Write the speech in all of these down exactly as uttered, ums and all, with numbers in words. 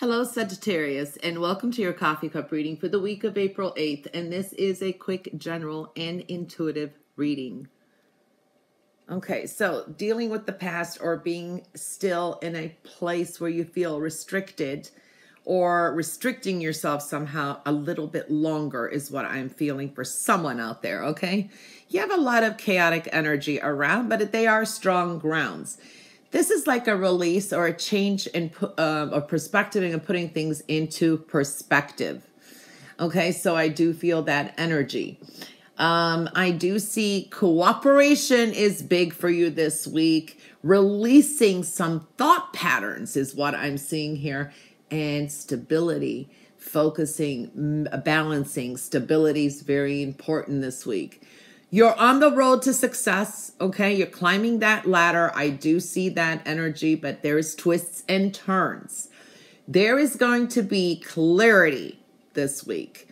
Hello, Sagittarius, and welcome to your coffee cup reading for the week of April eighth. And this is a quick, general, and intuitive reading. Okay, so dealing with the past or being still in a place where you feel restricted or restricting yourself somehow a little bit longer is what I'm feeling for someone out there, okay? You have a lot of chaotic energy around, but they are strong grounds. This is like a release or a change in uh, of perspective and putting things into perspective. Okay, so I do feel that energy. Um, I do see cooperation is big for you this week. Releasing some thought patterns is what I'm seeing here. And stability, focusing, balancing. Stability is very important this week. You're on the road to success, okay? You're climbing that ladder. I do see that energy, but there's twists and turns. There is going to be clarity this week.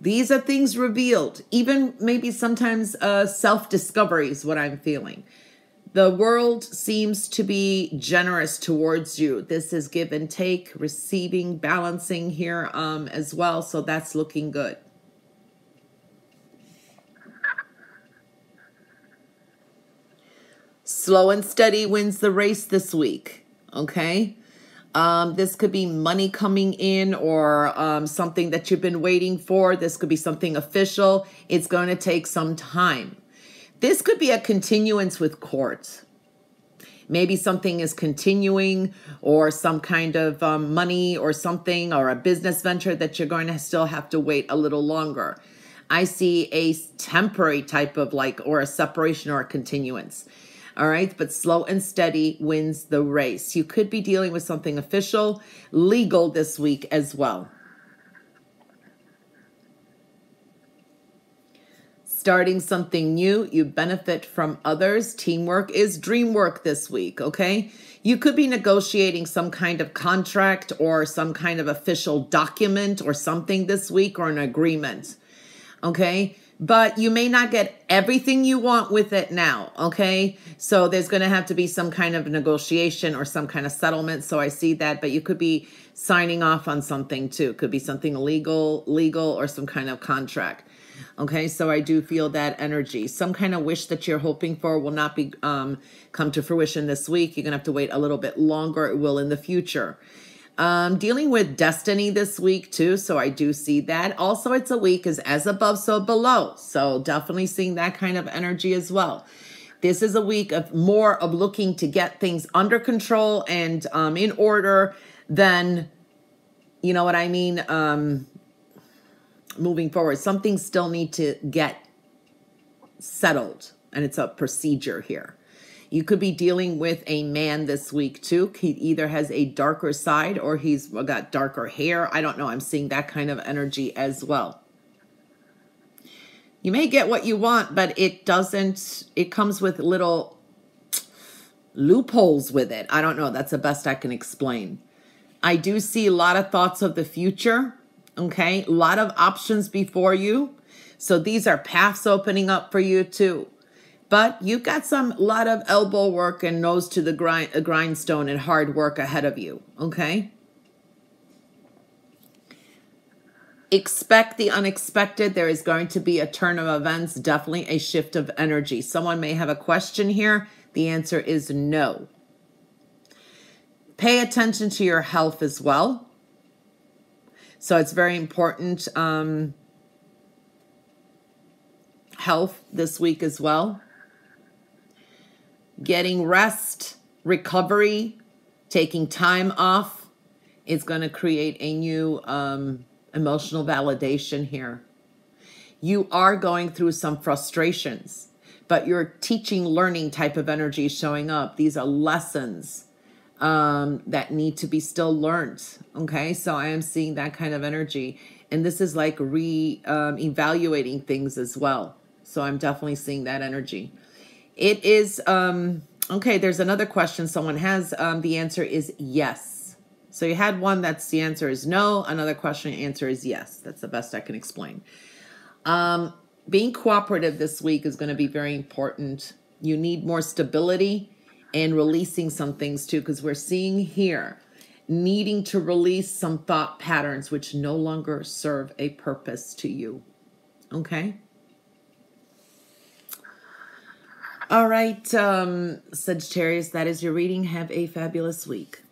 These are things revealed, even maybe sometimes uh, self-discovery is what I'm feeling. The world seems to be generous towards you. This is give and take, receiving, balancing here um, as well, so that's looking good. Slow and steady wins the race this week, okay? Um, this could be money coming in or um, something that you've been waiting for. This could be something official. It's going to take some time. This could be a continuance with court. Maybe something is continuing or some kind of um, money or something or a business venture that you're going to still have to wait a little longer. I see a temporary type of like or a separation or a continuance. All right, but slow and steady wins the race. You could be dealing with something official, legal this week as well. Starting something new, you benefit from others. Teamwork is dream work this week, okay? You could be negotiating some kind of contract or some kind of official document or something this week or an agreement, okay? But you may not get everything you want with it now, okay? So there's going to have to be some kind of negotiation or some kind of settlement. So I see that, but you could be signing off on something too. It could be something legal, legal, or some kind of contract, okay? So I do feel that energy. Some kind of wish that you're hoping for will not be um, come to fruition this week. You're going to have to wait a little bit longer. It will in the future. Um, dealing with destiny this week too, so I do see that. Also, it's a week is as above, so below. So definitely seeing that kind of energy as well. This is a week of more of looking to get things under control and um, in order than, you know what I mean, um, moving forward. Some things still need to get settled, and it's a procedure here. You could be dealing with a man this week too. He either has a darker side or he's got darker hair. I don't know. I'm seeing that kind of energy as well. You may get what you want, but it doesn't, it comes with little loopholes with it. I don't know. That's the best I can explain. I do see a lot of thoughts of the future. Okay. A lot of options before you. So these are paths opening up for you too. But you've got some lot of elbow work and nose to the grind, grindstone and hard work ahead of you, okay? Expect the unexpected. There is going to be a turn of events, definitely a shift of energy. Someone may have a question here. The answer is no. Pay attention to your health as well. So it's very important. Um, health this week as well. Getting rest, recovery, taking time off is going to create a new um, emotional validation here. You are going through some frustrations, but your teaching, learning type of energy is showing up. These are lessons um, that need to be still learned. Okay, so I am seeing that kind of energy. And this is like re-evaluating um, things as well. So I'm definitely seeing that energy. It is, um, okay, there's another question someone has. Um, the answer is yes. So you had one that's the answer is no. Another question, answer is yes. That's the best I can explain. Um, being cooperative this week is going to be very important. You need more stability and releasing some things too, because we're seeing here needing to release some thought patterns which no longer serve a purpose to you. Okay? All right, um, Sagittarius, that is your reading. Have a fabulous week.